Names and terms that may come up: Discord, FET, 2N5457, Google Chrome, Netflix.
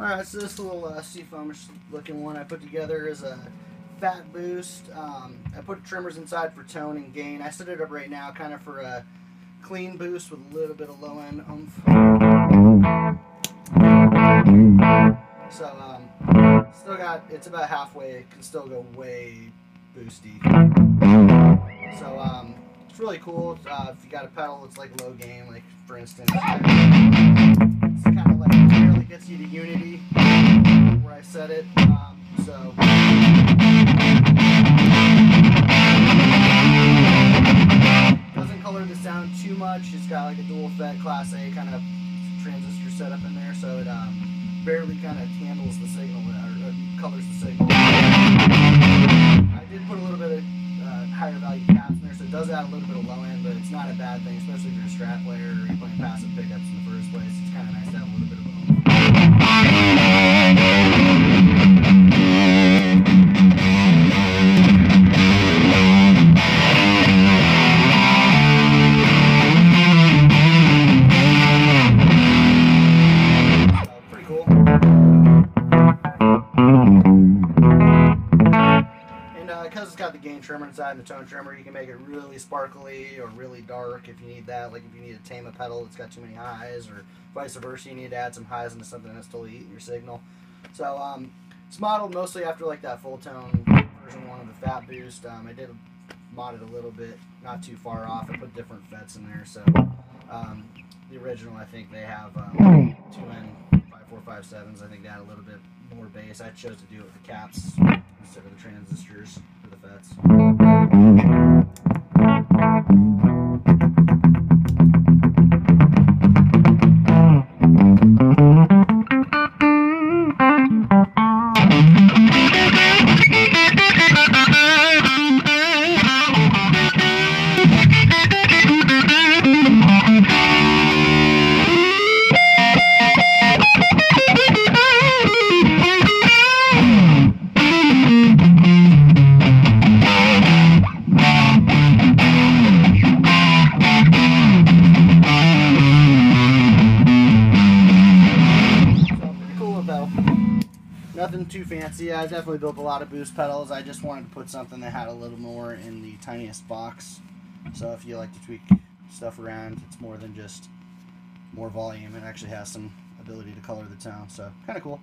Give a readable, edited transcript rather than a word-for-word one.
Alright, so this little seafoamish looking one I put together is a fat boost. I put trimmers inside for tone and gain. I set it up right now kind of for a clean boost with a little bit of low end oomph. So, still got, it's about halfway, it can still go way boosty. So, it's really cool. If you got a pedal, it's like low gain, like for instance. It's kind of like barely gets you to unity where I set it. So doesn't color the sound too much. It's got like a dual FET class A kind of transistor setup in there, so it barely kind of handles the signal or colors the signal. I did put a little bit of higher value caps in there, so it does add a little bit of low end, but it's not a bad thing, especially if you're a strat player or you're playing passive pickups in the first place. It's kind of nice to have a little bit of trimmer inside the tone trimmer. You can make it really sparkly or really dark if you need that, like if you need to tame a pedal that's got too many highs, or vice versa, you need to add some highs into something that's totally eating your signal. So it's modeled mostly after like that full tone version one of the Fat Boost. I did mod it a little bit, not too far off. I put different FETs in there, so the original, I think they have 2N5457s. I think they had a little bit more bass. I chose to do it with the caps instead of the transistors for the FETs. Nothing too fancy. I definitely built a lot of boost pedals. I just wanted to put something that had a little more in the tiniest box. So if you like to tweak stuff around, it's more than just more volume. It actually has some ability to color the tone. So kind of cool.